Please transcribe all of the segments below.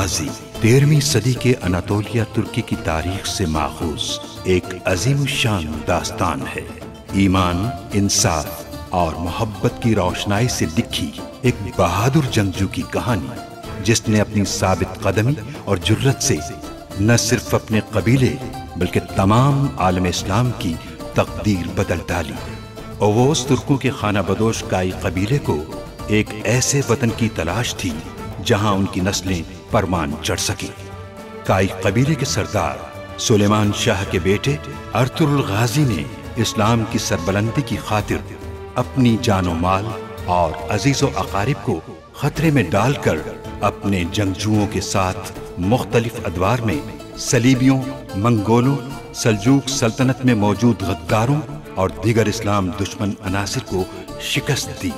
गाजी 13वीं सदी के अनातोलिया तुर्की की तारीख से माखूज एक अजीम शान दास्तान है। ईमान, इंसाफ और मोहब्बत की रोशनाई से लिखी एक बहादुर जंगजू की कहानी, जिसने अपनी साबित कदमी और जुर्रत से न सिर्फ अपने कबीले बल्कि तमाम आलम इस्लाम की तकदीर बदल डाली। और वो उस तुर्कों के खाना बदोश काई कबीले को एक ऐसे वतन की तलाश थी जहां उनकी नस्लें परमान चढ़ सकें। काई कबीले के सरदार सुलेमान शाह के बेटे अर्तुगरुल गाजी ने इस्लाम की सरबलंदी की खातिर अपनी जानो माल और अजीज व अकारिब को खतरे में डालकर अपने जंगजुओं के साथ मुख्तलिफ अदवार में सलीबियों, मंगोलों, सलजूक सल्तनत में मौजूद गद्दारों और दीगर इस्लाम दुश्मन अनासिर को शिकस्त दी।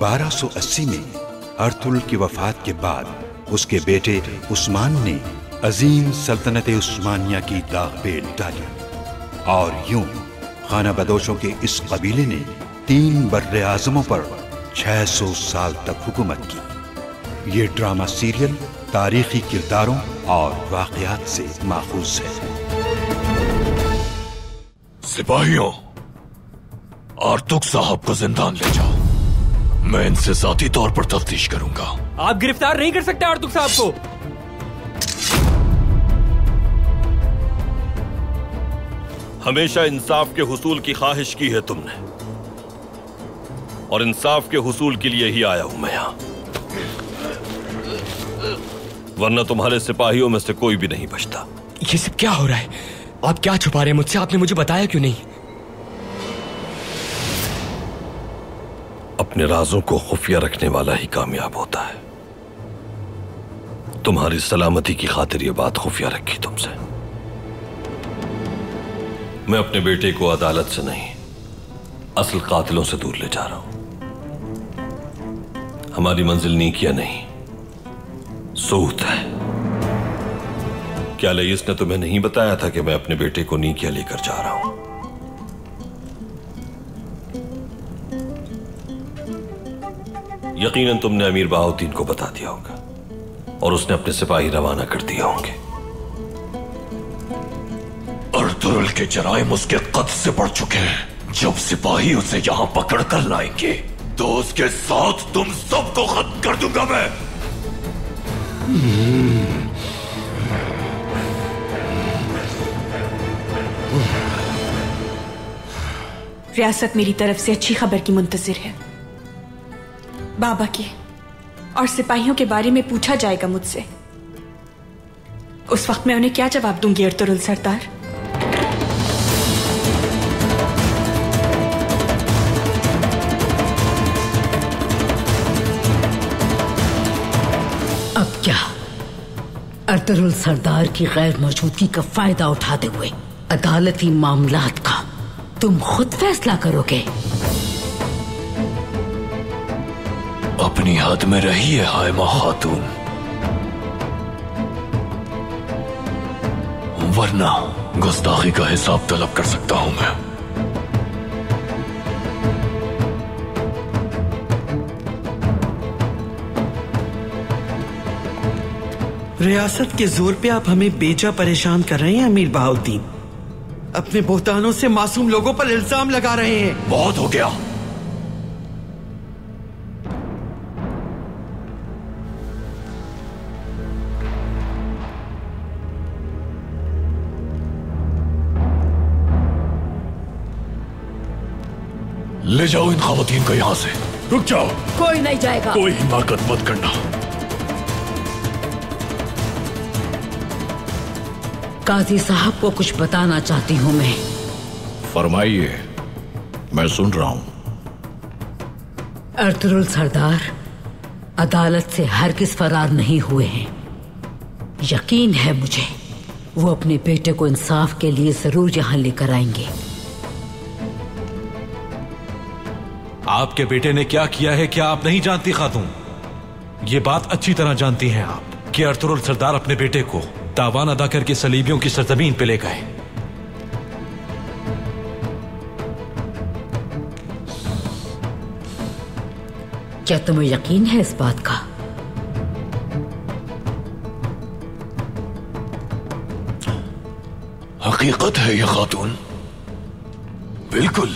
1280 में अर्तुल की वफात के बाद उसके बेटे उस्मान ने अजीम सल्तनत उस्मानिया की दागपेल डाली और यूं खाना बदोशों के इस कबीले ने 3 बर्रे आजमों पर 600 साल तक हुकूमत की। ये ड्रामा सीरियल तारीखी किरदारों और वाकयात से माखूज है। सिपाहियों, आर्तुक साहब को जिंदान ले जाओ, मैं इनसे जाती तौर पर तफ्तीश करूंगा। आप गिरफ्तार नहीं कर सकते आर्तुक साहब को। हमेशा इंसाफ के हुसूल की ख्वाहिश की है तुमने, और इंसाफ के हुसूल के लिए ही आया हूं मैं यहां, वरना तुम्हारे सिपाहियों में से कोई भी नहीं बचता। ये सब क्या हो रहा है? आप क्या छुपा रहे हैं मुझसे? आपने मुझे बताया क्यों नहीं? अपने राजों को खुफिया रखने वाला ही कामयाब होता है। तुम्हारी सलामती की खातिर ये बात खुफिया रखी तुमसे। मैं अपने बेटे को अदालत से नहीं, असल कातिलों से दूर ले जा रहा हूं। हमारी मंजिल नेकिया नहीं, सूत है। क्या लईस ने तुम्हें नहीं बताया था कि मैं अपने बेटे को नीकिया लेकर जा रहा हूं? यकीनन तुमने अमीर बहाउद्दीन को बता दिया होगा और उसने अपने सिपाही रवाना कर दिए होंगे। अर्तुगरुल के जराइम उसके कद से बढ़ चुके हैं। जब सिपाही उसे यहां पकड़ कर लाएंगे तो उसके साथ तुम सबको खत्म कर दूंगा मैं। रियासत मेरी तरफ से अच्छी खबर की मुंतजर है। बाबा के और सिपाहियों के बारे में पूछा जाएगा मुझसे। उस वक्त मैं उन्हें क्या जवाब दूंगी अर्तुगरुल सरदार? अर्तुगरुल सरदार की गैर मौजूदगी का फायदा उठाते हुए अदालती मामलात का तुम खुद फैसला करोगे। अपनी हाथ में रही है हायमा खातून, वरना गुस्ताखी का हिसाब तलब कर सकता हूं मैं। रियासत के जोर पे आप हमें बेजा परेशान कर रहे हैं अमीर बहाउद्दीन। अपने बोहतानों से मासूम लोगों पर इल्जाम लगा रहे हैं। बहुत हो गया। ले जाओ इन खवातीन को यहां से। रुक जाओ। कोई नहीं जाएगा। कोई हिमाकत मत करना। काजी साहब को कुछ बताना चाहती हूं मैं। फरमाइए, मैं सुन रहा हूं। अर्तुगरुल सरदार अदालत से हरगिज फरार नहीं हुए हैं। यकीन है मुझे वो अपने बेटे को इंसाफ के लिए जरूर यहां लेकर आएंगे। आपके बेटे ने क्या किया है क्या आप नहीं जानती खातून? ये बात अच्छी तरह जानती हैं आप कि अर्तुगरुल सरदार अपने बेटे को तावान अदा करके सलीबियों की सरजमीन पे ले गए। क्या तुम्हें यकीन है इस बात का? हकीकत है ये खातून, बिल्कुल।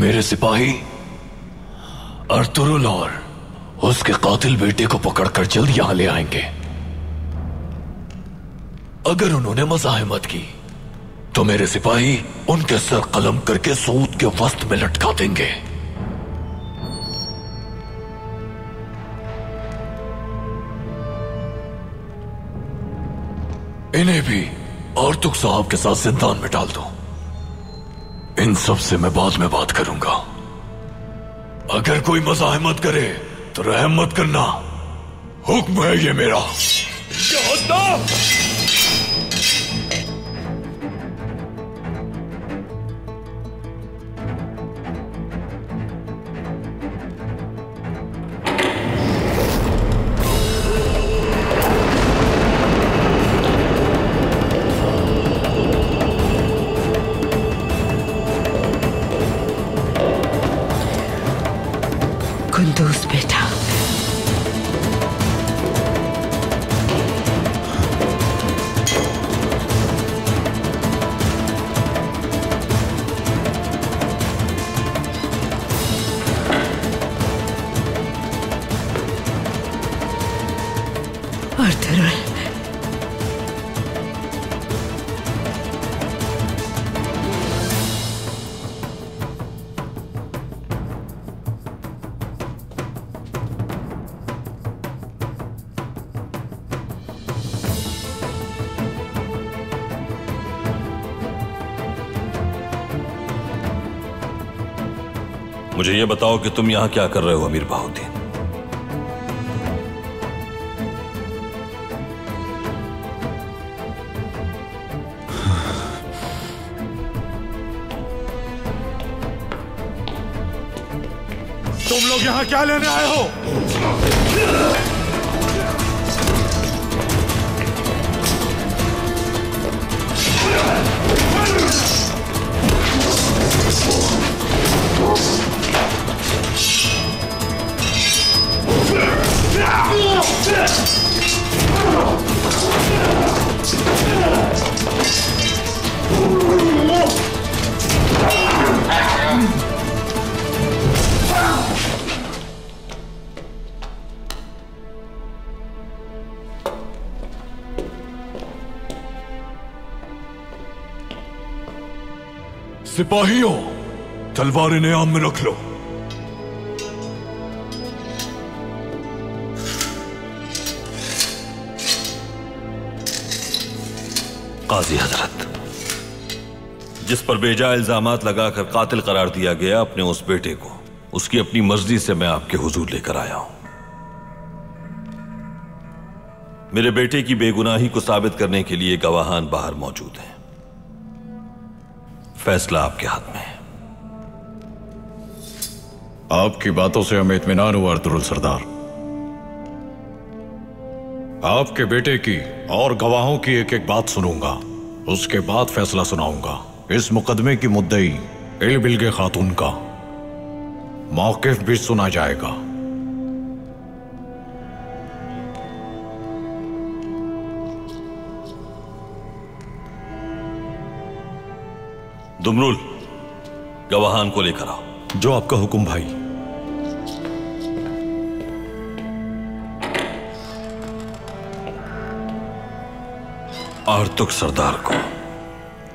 मेरे सिपाही अर्तुरुल और उसके कातिल बेटे को पकड़कर जल्द यहां ले आएंगे। अगर उन्होंने मज़ाहमत की तो मेरे सिपाही उनके सर कलम करके सूद के वस्त में लटका देंगे। इन्हें भी अर्तुग साहब के साथ जिंदान में डाल दो। इन सब से मैं बाद में बात करूंगा। अगर कोई मज़ाहमत करे तो रहम मत करना, हुक्म है ये मेरा। मुझे ये बताओ कि तुम यहां क्या कर रहे हो अमीर बहाउद्दीन? तुम लोग यहां क्या लेने आए हो? सिपाहियों, तलवारें नियाम में रख लो। काजी हजरत, जिस पर बेजा इल्जामात लगाकर कातिल करार दिया गया अपने उस बेटे को, उसकी अपनी मर्जी से मैं आपके हुजूर लेकर आया हूं। मेरे बेटे की बेगुनाही को साबित करने के लिए गवाहान बाहर मौजूद हैं। फैसला आपके हाथ में है। आपकी बातों से हमें इत्मीनान हुआ अर्तुरुल सरदार। आपके बेटे की और गवाहों की एक एक बात सुनूंगा, उसके बाद फैसला सुनाऊंगा। इस मुकदमे की मुद्दई इलबिल्गे खातून का मौकिफ भी सुना जाएगा। दुमरुल, गवाहान को लेकर आओ। जो आपका हुक्म भाई। अर्तुग सरदार को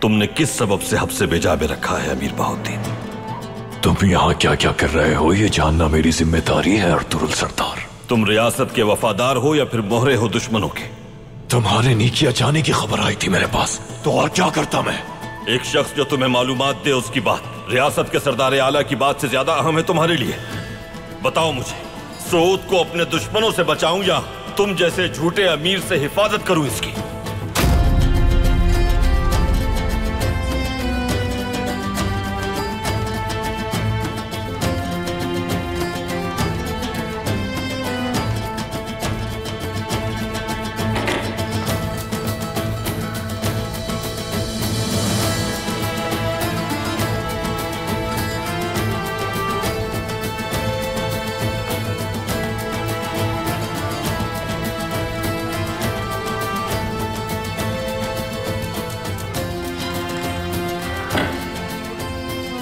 तुमने किस सबब से हब्से बेजा में रखा है अमीर बहाउद्दीन? तुम यहाँ क्या क्या कर रहे हो ये जानना मेरी जिम्मेदारी है अर्तुरुल सरदार। तुम रियासत के वफादार हो या फिर मोहरे हो दुश्मनों के? तुम्हारे नीचे जाने की खबर आई थी मेरे पास, तो और क्या करता मैं? एक शख्स जो तुम्हें मालूमात दे उसकी बात रियासत के सरदार आला की बात से ज्यादा अहम है तुम्हारे लिए। बताओ मुझे, सऊद को अपने दुश्मनों से बचाऊं या तुम जैसे झूठे अमीर से हिफाजत करूं इसकी?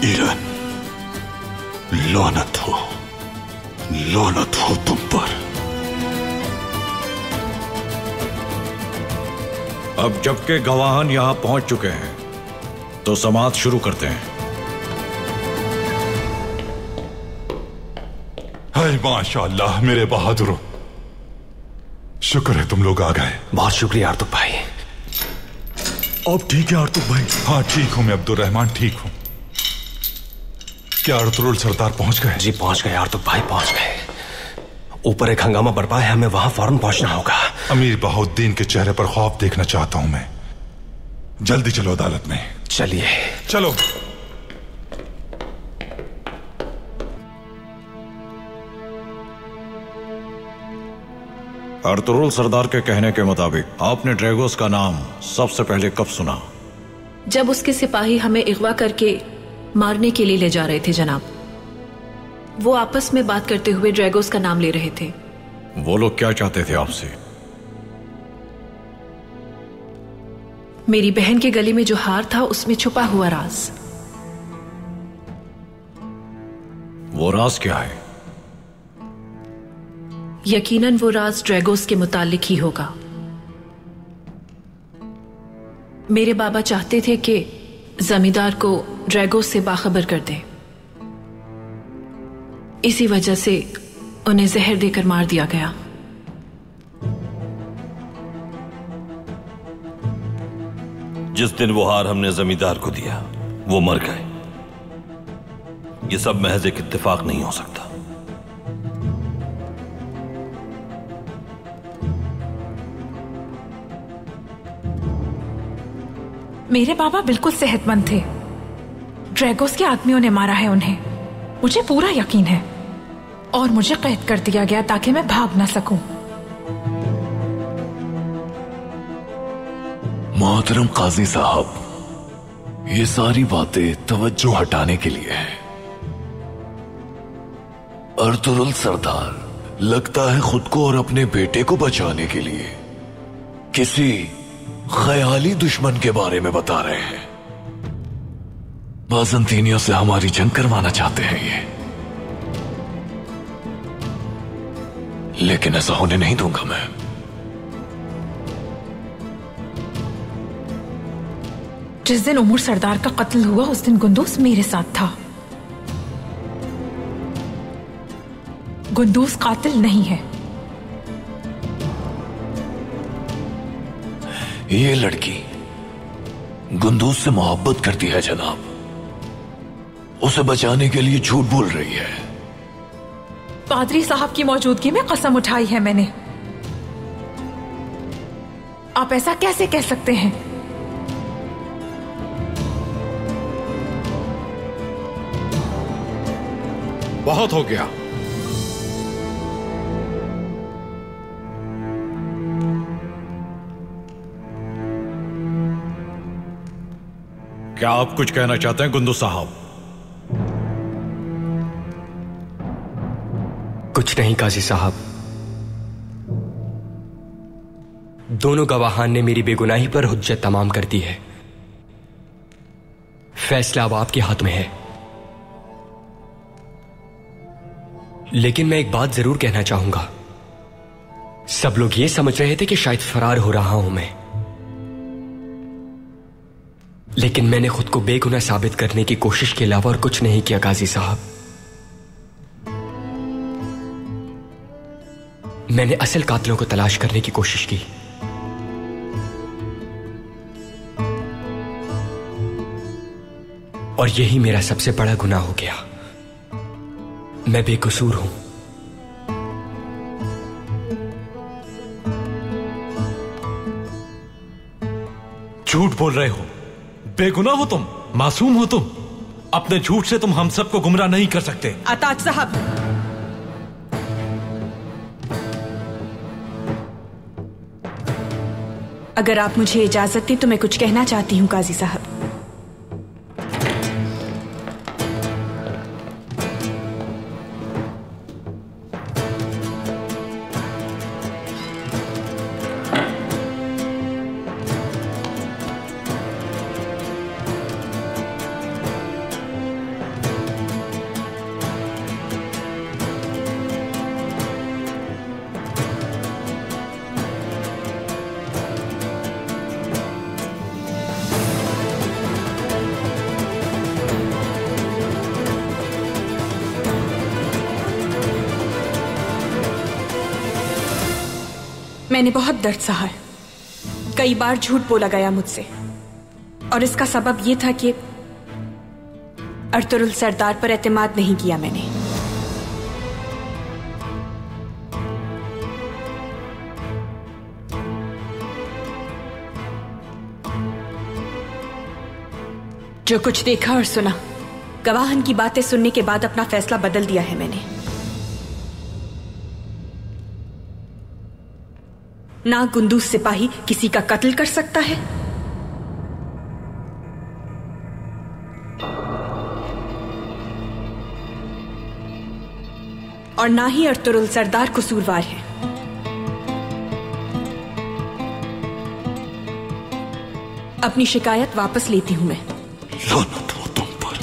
ईरान, लानत हो तुम पर। अब जबकि गवाहन यहां पहुंच चुके हैं तो समाज शुरू करते हैं। हाय माशाल्लाह मेरे बहादुरों, शुक्र है तुम लोग आ गए। बहुत शुक्रिया अर्तुग भाई। अब ठीक है अर्तुग भाई? हाँ ठीक हूँ मैं अब्दुल रहमान, ठीक हूँ। क्या अर्तुगरुल सरदार पहुंच गए? जी पहुंच गए अर्तुग भाई, पहुंच गए। ऊपर एक हंगामा बरपा है, हमें वहां फौरन पहुंचना होगा। अमीर बहाउद्दीन के चेहरे पर खौफ देखना चाहता हूं मैं। जल्दी चलो अदालत में। चलिए चलो। अर्तुगरुल सरदार के कहने के मुताबिक आपने ड्रैगोस का नाम सबसे पहले कब सुना? जब उसके सिपाही हमें अगवा करके मारने के लिए ले जा रहे थे जनाब। वो आपस में बात करते हुए ड्रैगोस का नाम ले रहे थे। वो लोग क्या चाहते थे आपसे? मेरी बहन के गले में जो हार था उसमें छुपा हुआ राज। वो राज क्या है? यकीनन वो राज ड्रैगोस के मुतालिक ही होगा। मेरे बाबा चाहते थे कि जमींदार को ड्रैगोस से बाखबर कर दें, इसी वजह से उन्हें जहर देकर मार दिया गया। जिस दिन वो हार हमने जमींदार को दिया वो मर गए। ये सब महज एक इत्तेफाक नहीं हो सकता। मेरे बाबा बिल्कुल सेहतमंद थे। ड्रैगोस के आदमियों ने मारा है उन्हें, मुझे पूरा यकीन है। और मुझे कैद कर दिया गया ताकि मैं भाग ना सकूं। मोहतरम काजी साहब, ये सारी बातें तवज्जो हटाने के लिए है। अर्तुगरुल सरदार लगता है खुद को और अपने बेटे को बचाने के लिए किसी ख्याली दुश्मन के बारे में बता रहे हैं। बाज़ंतीनियों से हमारी जंग करवाना चाहते हैं ये, लेकिन ऐसा होने नहीं दूंगा मैं। जिस दिन उमर सरदार का कत्ल हुआ उस दिन गुंदूस मेरे साथ था। गुंदूस कातिल नहीं है। ये लड़की गुंदूज से मोहब्बत करती है जनाब, उसे बचाने के लिए झूठ बोल रही है। पादरी साहब की मौजूदगी में कसम उठाई है मैंने। आप ऐसा कैसे कह सकते हैं? बहुत हो गया। क्या आप कुछ कहना चाहते हैं गुंदू साहब? कुछ नहीं काजी साहब। दोनों गवाहान ने मेरी बेगुनाही पर हुज्जत तमाम कर दी है। फैसला अब आपके हाथ में है। लेकिन मैं एक बात जरूर कहना चाहूंगा। सब लोग ये समझ रहे थे कि शायद फरार हो रहा हूं मैं, लेकिन मैंने खुद को बेगुनाह साबित करने की कोशिश के अलावा और कुछ नहीं किया काजी साहब। मैंने असल कातिलों को तलाश करने की कोशिश की। और यही मेरा सबसे बड़ा गुनाह हो गया। मैं बेकसूर हूं। झूठ बोल रहे हो, बेगुनाह हो तुम, मासूम हो तुम। अपने झूठ से तुम हम सबको गुमराह नहीं कर सकते। अताज साहब, अगर आप मुझे इजाजत दी तो मैं कुछ कहना चाहती हूं काजी साहब। मैंने बहुत दर्द सहा है। कई बार झूठ बोला गया मुझसे और इसका सबब यह था कि अर्तुरुल सरदार पर एतमाद नहीं किया मैंने। जो कुछ देखा और सुना, गवाहन की बातें सुनने के बाद अपना फैसला बदल दिया है मैंने। ना गुंदूज सिपाही किसी का कत्ल कर सकता है और ना ही अर्तुरुल सरदार कसूरवार है। अपनी शिकायत वापस लेती हूं मैं। लानत हो तुम पर।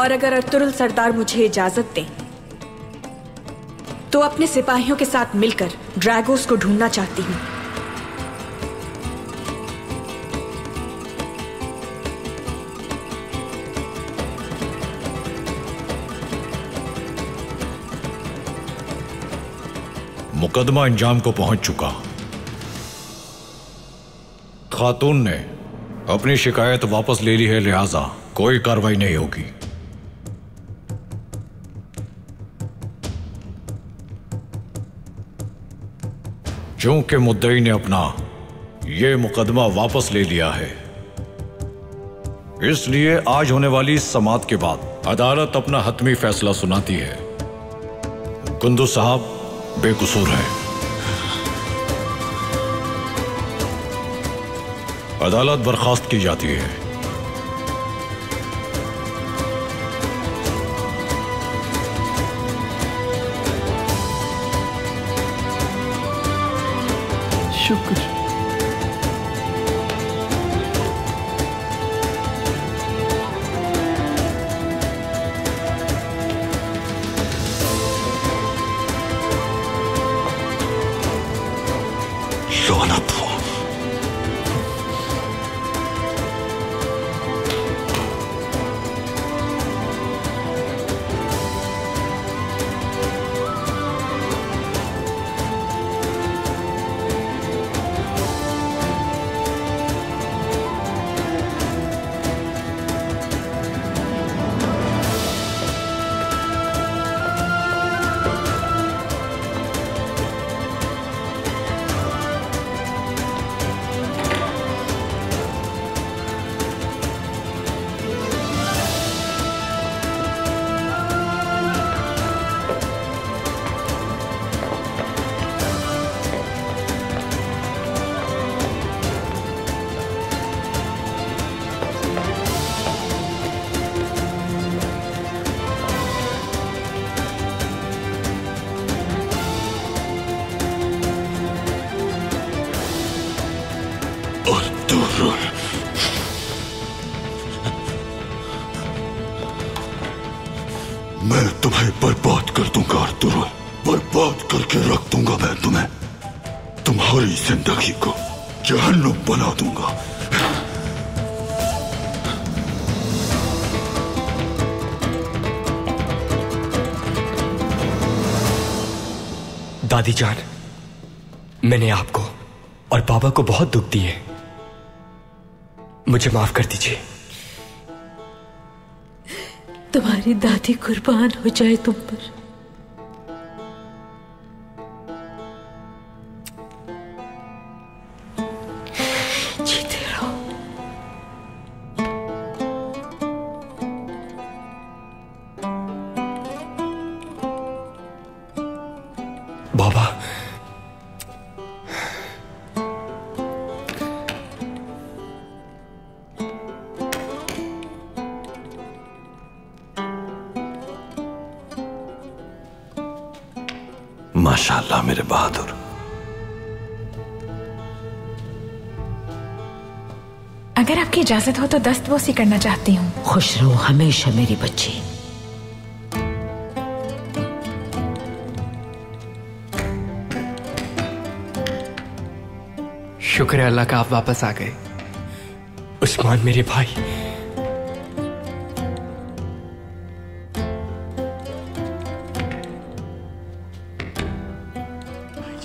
और अगर अर्तुरुल सरदार मुझे इजाजत दें तो अपने सिपाहियों के साथ मिलकर ड्रैगोस को ढूंढना चाहती हूं। मुकदमा अंजाम को पहुंच चुका। खातून ने अपनी शिकायत वापस ले ली है, लिहाजा कोई कार्रवाई नहीं होगी। चूंकि मुद्दई ने अपना यह मुकदमा वापस ले लिया है, इसलिए आज होने वाली समाअत के बाद अदालत अपना हतमी फैसला सुनाती है। गुंदू साहब बेकसूर है। अदालत बर्खास्त की जाती है। शुक्र। दादी जान, मैंने आपको और बाबा को बहुत दुख दिए। मुझे माफ कर दीजिए। तुम्हारी दादी कुर्बान हो जाए तुम पर। माशाअल्लाह मेरे बहादुर, अगर आपकी इजाजत हो तो दस्तबोसी करना चाहती हूँ। खुश रहो हमेशा मेरी बच्ची। शुक्र है अल्लाह का, आप वापस आ गए। उस्मान मेरे भाई,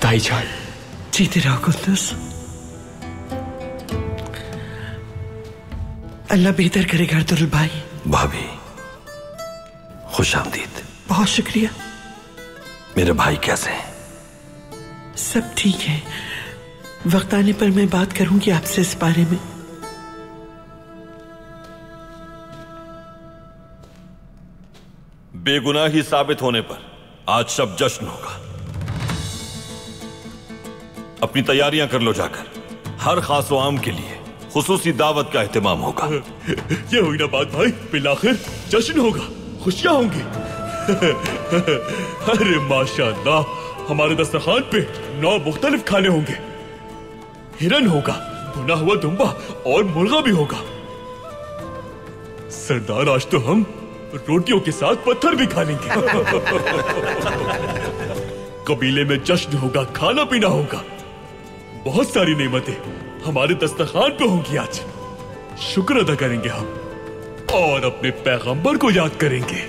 ताई जान जीते रहो गुंदुज़। अल्लाह बेहतर करेगा अर्तुगरुल भाई। भाभी खुश आमदीद। बहुत शुक्रिया। मेरे भाई कैसे हैं? सब ठीक है। वक्त आने पर मैं बात करूंगी आपसे इस बारे में। बेगुनाह ही साबित होने पर आज सब जश्न होगा। अपनी तैयारियां कर लो जाकर। हर खास व आम के लिए खुसूसी दावत का एहतमाम होगा। ये हुई ना बात भाई, बिलाखिर जश्न होगा, खुशियां होंगी। अरे माशाल्लाह, हमारे दस्तरखान पे 9 मुख्तलिफ खाने होंगे। हिरन होगा, भुना हुआ दुम्बा और मुर्गा भी होगा। सरदार आज तो हम रोटियों के साथ पत्थर भी खा लेंगे। कबीले में जश्न होगा, खाना पीना होगा, बहुत सारी नेमतें हमारे दस्तरखान पे होंगी। आज शुक्र अदा करेंगे हम और अपने पैगंबर को याद करेंगे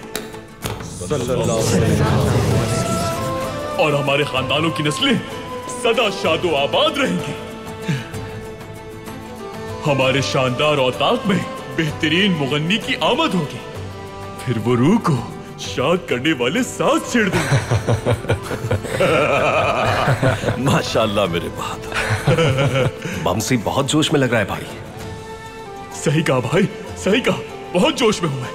और हमारे खानदानों की नस्लें सदा शादो आबाद रहेंगी। हमारे शानदार औताक में बेहतरीन मुगन्नी की आमद होगी, फिर वो रूह को शाद करने वाले साथ छेड़ देंगे। माशाल्लाह मेरे बहादुर। बमसी बहुत जोश में लग रहा है भाई। सही कहा भाई, सही कहा, बहुत जोश में हूं मैं।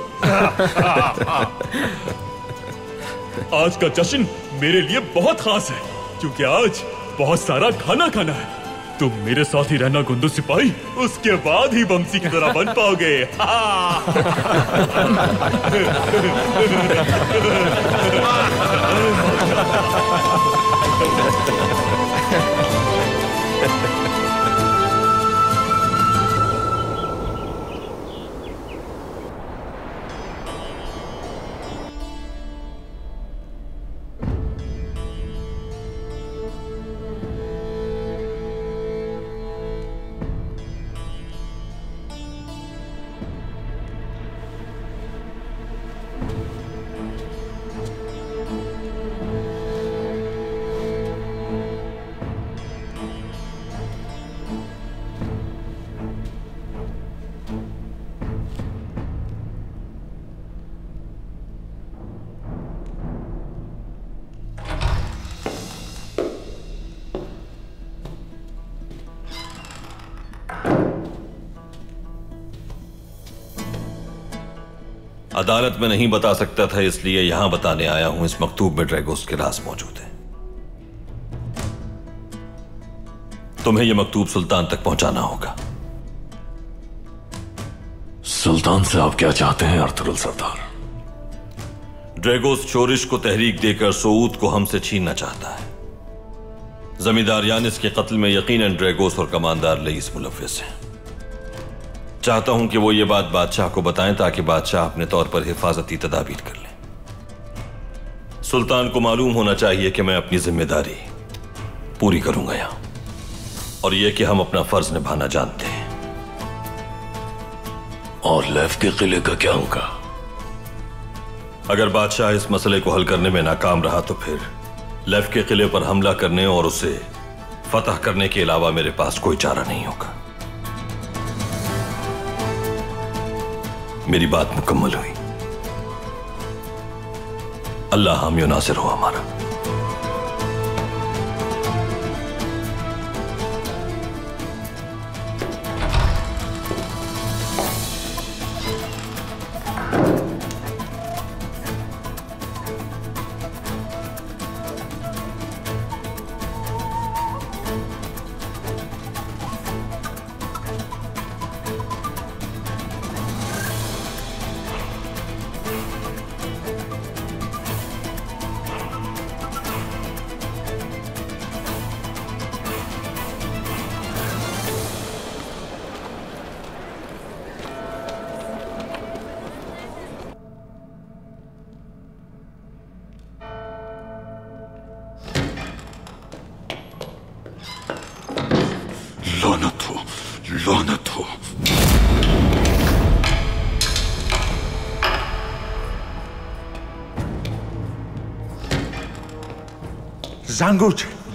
आज का जश्न मेरे लिए बहुत खास है क्योंकि आज बहुत सारा खाना खाना है। तुम मेरे साथ ही रहना गुंदुज़ सिपाही, उसके बाद ही बमसी की तरह बन पाओगे। अदालत में नहीं बता सकता था, इसलिए यहां बताने आया हूं। इस मकतूब में ड्रैगोस के राज मौजूद है। तुम्हें यह मकतूब सुल्तान तक पहुंचाना होगा। सुल्तान से आप क्या चाहते हैं अर्तुगरुल सरदार? ड्रैगोस शोरिश को तहरीक देकर सऊद को हमसे छीनना चाहता है। जमींदार यानिस के कत्ल में यकीनन ड्रैगोस और कमांडर लईस मुलव्विस हैं। चाहता हूं कि वो ये बात बादशाह को बताएं ताकि बादशाह अपने तौर पर हिफाजती तदाबीर कर लें। सुल्तान को मालूम होना चाहिए कि मैं अपनी जिम्मेदारी पूरी करूंगा यहां और यह कि हम अपना फर्ज निभाना जानते हैं। और लैफ के किले का क्या होगा? अगर बादशाह इस मसले को हल करने में नाकाम रहा तो फिर लैफ के किले पर हमला करने और उसे फतह करने के अलावा मेरे पास कोई चारा नहीं होगा। मेरी बात मुकम्मल हुई। अल्लाह हामी नासिर हो हमारा।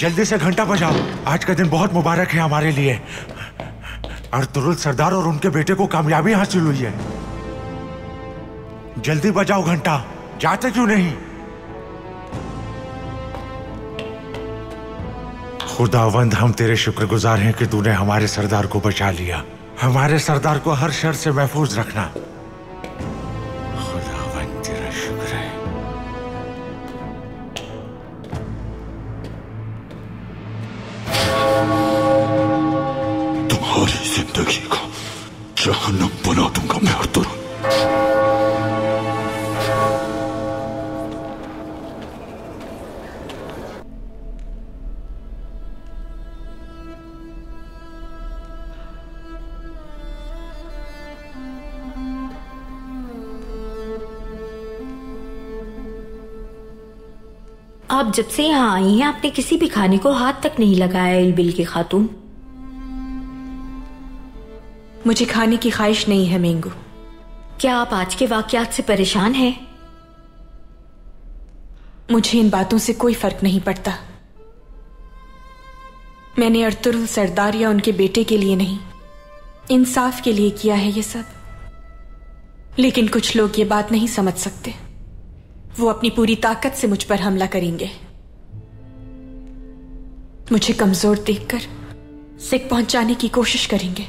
जल्दी से घंटा बजाओ। आज का दिन बहुत मुबारक है हमारे लिए। अर्तुगरुल सरदार और उनके बेटे को कामयाबी हासिल हुई है। जल्दी बजाओ घंटा, जाते क्यों नहीं? खुदावंद, हम तेरे शुक्रगुजार हैं कि तूने हमारे सरदार को बचा लिया। हमारे सरदार को हर शर से महफूज रखना। खुदावंद, तेरा शुक्र है। तुम्हारी जिंदगी को जहन्नम बना दूंगा मैं अर्तुगरुल। आप जब से यहाँ आई हैं आपने किसी भी खाने को हाथ तक नहीं लगाया इलबिल्गे खातून। मुझे खाने की ख्वाहिश नहीं है मेंगू। क्या आप आज के वाकयात से परेशान हैं? मुझे इन बातों से कोई फर्क नहीं पड़ता। मैंने अर्तुगरुल सरदार या उनके बेटे के लिए नहीं, इंसाफ के लिए किया है ये सब। लेकिन कुछ लोग ये बात नहीं समझ सकते। वो अपनी पूरी ताकत से मुझ पर हमला करेंगे। मुझे कमजोर देखकर सिक पहुंचाने की कोशिश करेंगे।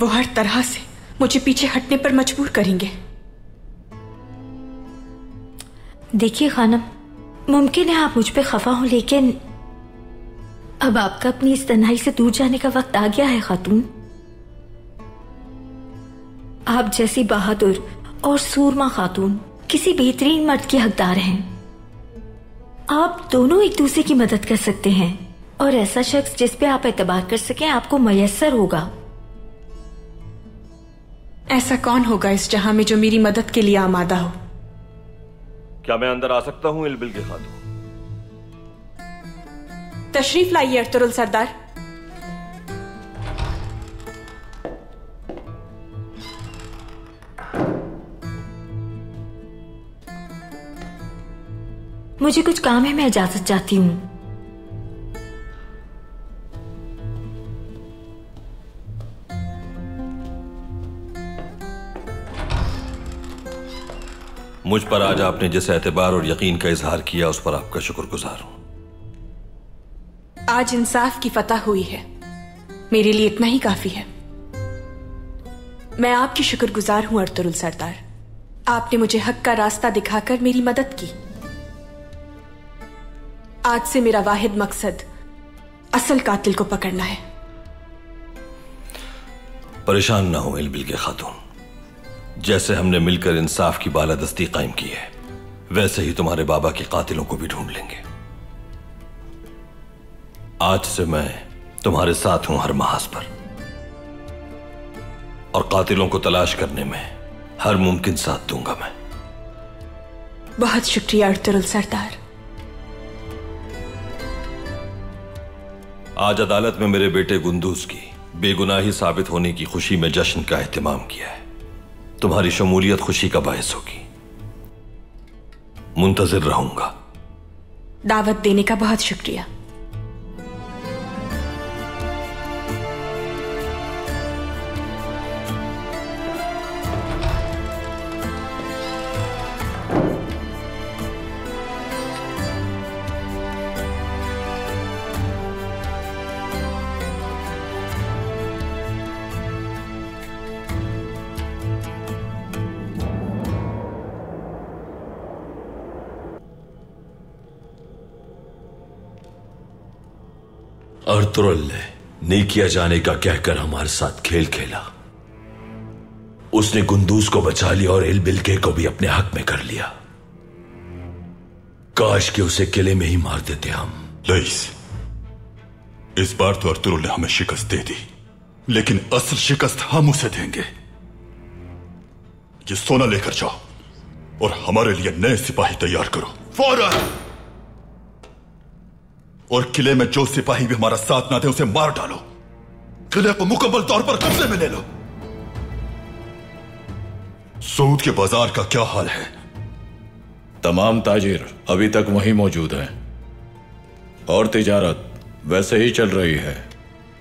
वो हर तरह से मुझे पीछे हटने पर मजबूर करेंगे। देखिए खानम, मुमकिन है आप मुझ पे खफा हो, लेकिन अब आपका अपनी इस तन्हाई से दूर जाने का वक्त आ गया है खातून। आप जैसी बहादुर और सूरमा खातून किसी बेहतरीन मर्द के हकदार हैं। आप दोनों एक दूसरे की मदद कर सकते हैं और ऐसा शख्स जिस पे आप एतबार कर सकें आपको मयसर होगा। ऐसा कौन होगा इस जहां में जो मेरी मदद के लिए आमादा हो? क्या मैं अंदर आ सकता हूं इलबिल्गे खातून? तशरीफ लाइए अर्तुगरुल सरदार। मुझे कुछ काम है, मैं इजाजत चाहती हूँ। मुझ पर आज आपने जिस एतबार और यकीन का इजहार किया उस पर आपका शुक्रगुजार हूं। आज इंसाफ की फतह हुई है, मेरे लिए इतना ही काफी है। मैं आपकी शुक्रगुजार हूं अर्तुगरुल सरदार। आपने मुझे हक का रास्ता दिखाकर मेरी मदद की। आज से मेरा वाहिद मकसद असल कातिल को पकड़ना है। परेशान ना हो इलबिल्गे खातून। जैसे हमने मिलकर इंसाफ की बालादस्ती कायम की है, वैसे ही तुम्हारे बाबा के कातिलों को भी ढूंढ लेंगे। आज से मैं तुम्हारे साथ हूं हर महाज पर, और कातिलों को तलाश करने में हर मुमकिन साथ दूंगा मैं। बहुत शुक्रिया अर्तुगरुल सरदार। आज अदालत में मेरे बेटे गुंदूज की बेगुनाही साबित होने की खुशी में जश्न का एहतमाम किया है। तुम्हारी शमूलियत खुशी का बायस होगी। मुंतजिर रहूंगा। दावत देने का बहुत शुक्रिया। अर्तुगरुल ने नेकिया जाने का कहकर हमारे साथ खेल खेला। उसने गुंदूज को बचा लिया और इलबिल्गे को भी अपने हक में कर लिया। काश कि उसे किले में ही मार देते हम। लईस, इस बार तो अर्तुगरुल ने हमें शिकस्त दे दी, लेकिन असल शिकस्त हम उसे देंगे। ये सोना लेकर जाओ और हमारे लिए नए सिपाही तैयार करो फौरन, और किले में जो सिपाही भी हमारा साथ ना दे उसे मार डालो। किले को मुकम्मल तौर पर कब्जे में ले लो। सऊद के बाजार का क्या हाल है? तमाम ताजिर अभी तक वहीं मौजूद हैं। और तिजारत वैसे ही चल रही है।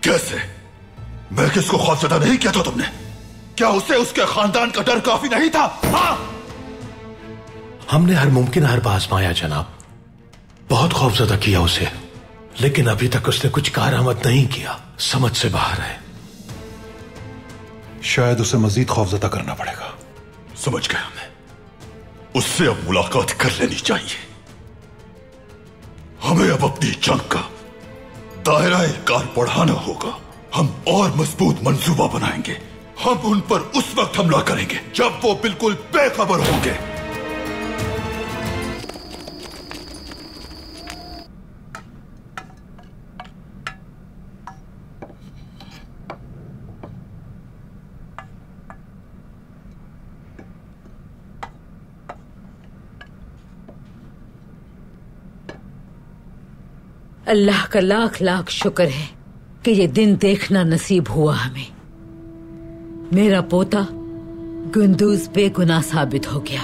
कैसे? मैं किसको खौफजदा नहीं किया था तुमने? क्या उसे उसके खानदान का डर काफी नहीं था? हाँ? हमने हर मुमकिन हरबा आजमाया जनाब, बहुत खौफजदा किया उसे, लेकिन अभी तक उसने कुछ कारआमद नहीं किया, समझ से बाहर है। शायद उसे मजीद खौफजदा करना पड़ेगा। समझ गया मैं, उससे अब मुलाकात कर लेनी चाहिए। हमें अब अपनी जंग का दायरा-ए-कार बढ़ाना होगा। हम और मजबूत मंसूबा बनाएंगे। हम उन पर उस वक्त हमला करेंगे जब वो बिल्कुल बेखबर होंगे। अल्लाह का लाख लाख शुक्र है कि ये दिन देखना नसीब हुआ हमें। मेरा पोता गुंदूज बेगुनाह साबित हो गया।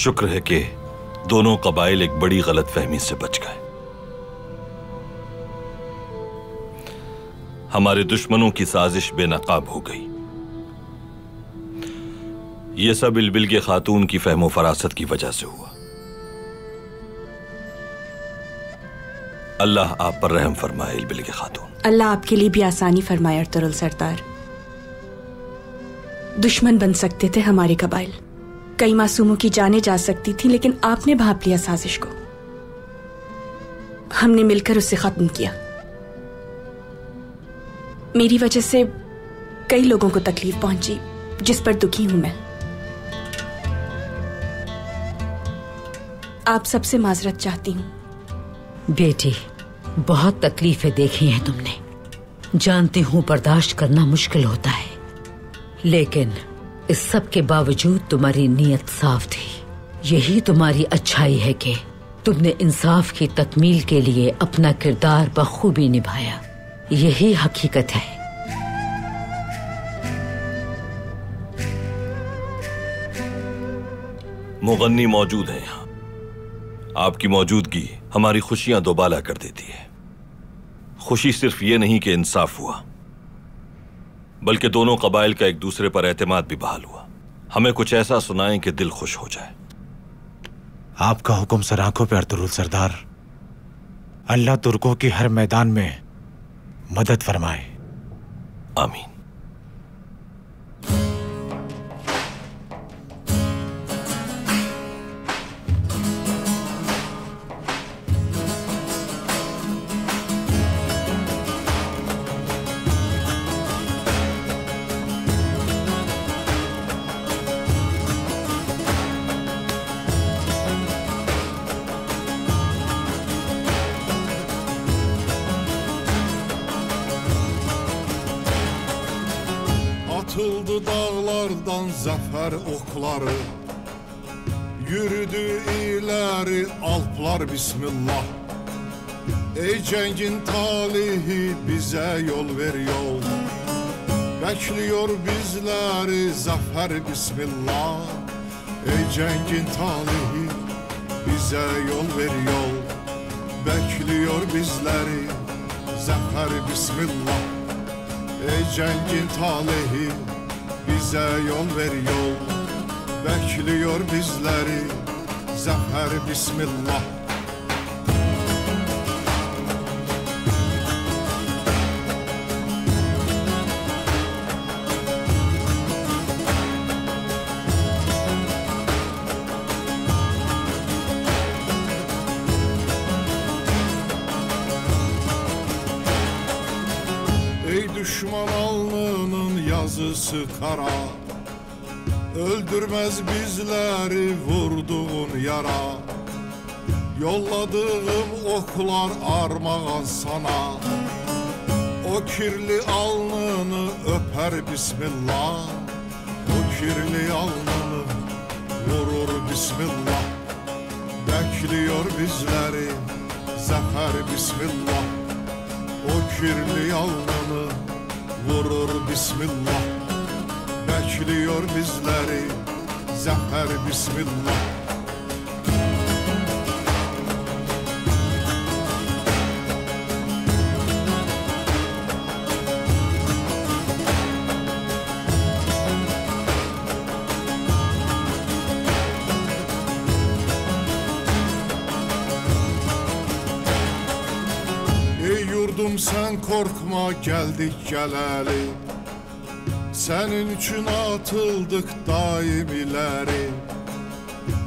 शुक्र है कि दोनों कबाइल एक बड़ी गलतफहमी से बच गए। हमारे दुश्मनों की साजिश बेनकाब हो गई। ये सब इलबिल्गे खातून की फहमो फरासत की वजह से हुआ। अल्लाह आप पर रहम फरमाए इलबिल्गे खातून। अल्लाह आपके लिए भी आसानी फरमाए अर्तुगरुल सरदार। दुश्मन बन सकते थे हमारे कबाइल, कई मासूमों की जाने जा सकती थी, लेकिन आपने भांप लिया साजिश को। हमने मिलकर उसे खत्म किया। मेरी वजह से कई लोगों को तकलीफ पहुंची, जिस पर दुखी हूं मैं। आप सबसे माजरत चाहती हूं। बेटी, बहुत तकलीफें देखी हैं तुमने, जानती हूं बर्दाश्त करना मुश्किल होता है, लेकिन इस सब के बावजूद तुम्हारी नीयत साफ थी। यही तुम्हारी अच्छाई है कि तुमने इंसाफ की तकमील के लिए अपना किरदार बखूबी निभाया। यही हकीकत है। मुगन्नी मौजूद है यहाँ। आपकी मौजूदगी हमारी खुशियां दोबाला कर देती है। खुशी सिर्फ ये नहीं कि इंसाफ हुआ, बल्कि दोनों कबाइल का एक दूसरे पर एतमाद भी बहाल हुआ। हमें कुछ ऐसा सुनाएं कि दिल खुश हो जाए। आपका हुक्म सर आंखों पर अर्तुगरुल सरदार। अल्लाह तुर्कों की हर मैदान में मदद फरमाए। आमीन। Zəfər oxları yürüdü ileri alplar bismillah. Ey cəngin talihi bize yol veriyor, bekliyor bizleri zafer bismillah. Ey cəngin talihi bize yol veriyor, bekliyor bizleri zafer bismillah. Ey cəngin talihi bize yol veriyor, bekliyor bizleri zafer bismillah. Ey düşman alnının yazısı kara, öldürmez bizleri vurduğun yara. Yolladığım oklar armağan sana, o kirli alnını öper bismillah. O kirli alnını vurur bismillah. Bekliyor bizleri zafer bismillah. O kirli alnını vurur bismillah. bekliyor bizleri. Zafer bismillah. Sen korkma geldik geleli, senin için atıldık daim ileri.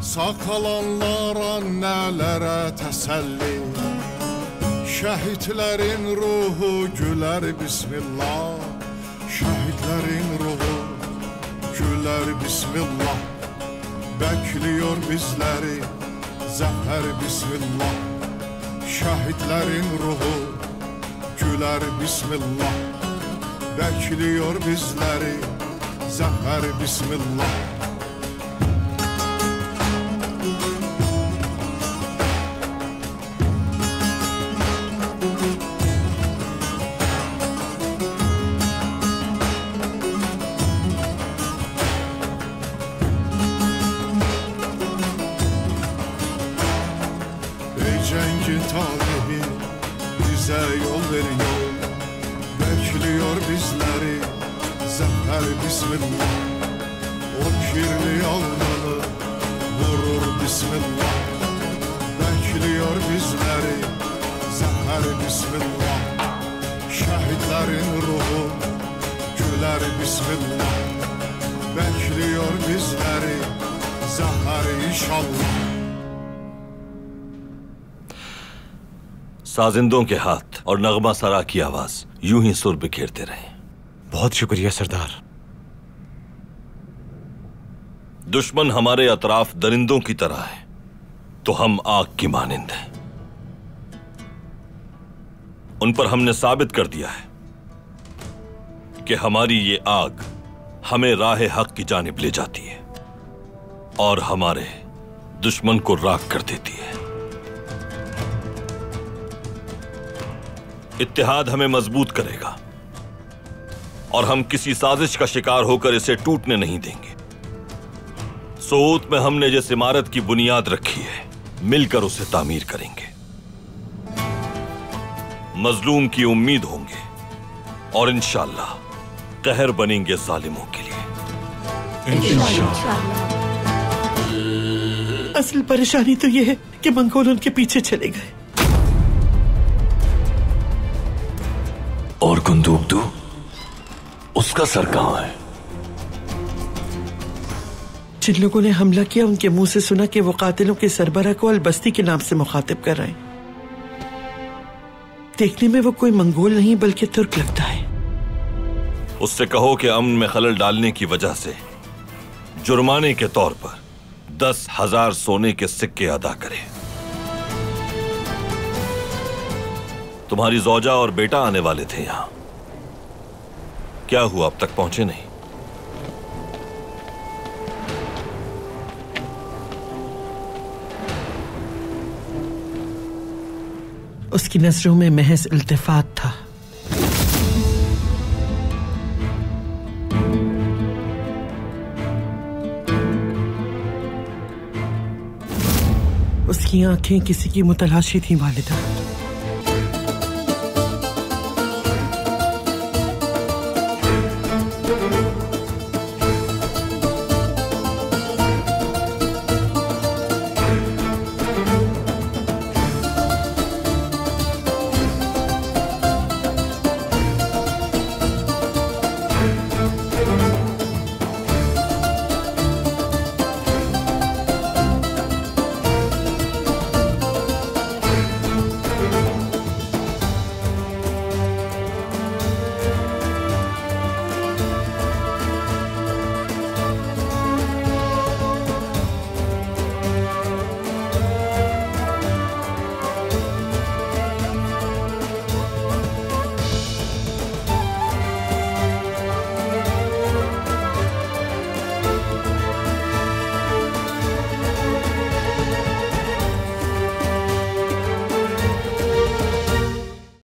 Sakalanlar annelere teselli, şehitlerin ruhu güler bismillah. Şehitlerin ruhu güler bismillah. Bekliyor bizleri zafer bismillah. Şehitlerin ruhu güler bismillah. Bekliyor bizleri zafer bismillah. Ey cengin talibi bize yol verin. Bizleri zafer bismillah. O kirli alnını vurur bismillah. Bekliyor bizleri zafer bismillah. Şehitlerin ruhu güler bismillah. Bekliyor bizleri zafer inşallah. साजिंदों के हाथ और नगमा सरा की आवाज यूं ही सुर बिखेरते रहे। बहुत शुक्रिया सरदार। दुश्मन हमारे अतराफ दरिंदों की तरह है तो हम आग की मानिंद हैं। उन पर हमने साबित कर दिया है कि हमारी ये आग हमें राह हक की जानिब ले जाती है और हमारे दुश्मन को राख कर देती है। इत्तेहाद हमें मजबूत करेगा और हम किसी साजिश का शिकार होकर इसे टूटने नहीं देंगे। सोत में हमने जिस इमारत की बुनियाद रखी है मिलकर उसे तामीर करेंगे। मजलूम की उम्मीद होंगे और इंशाल्लाह कहर बनेंगे जालिमों के लिए। इंशाल्लाह। असल परेशानी तो यह है कि मंगोल उनके पीछे चले गए। और गुंदुग्दु उसका सर कहाँ है? जिन लोगों ने हमला किया उनके मुंह से सुना कि वो कातिलों के सरबरा को अलबस्ती के नाम से मुखातिब कर रहे हैं। देखने में वो कोई मंगोल नहीं बल्कि तुर्क लगता है। उससे कहो कि अमन में खलल डालने की वजह से जुर्माने के तौर पर 10,000 सोने के सिक्के अदा करे। तुम्हारी जोजा और बेटा आने वाले थे यहाँ, क्या हुआ? अब तक पहुंचे नहीं? उसकी नजरों में महज इल्तिफात था। उसकी आंखें किसी की मुतलाशी थी वालिदा।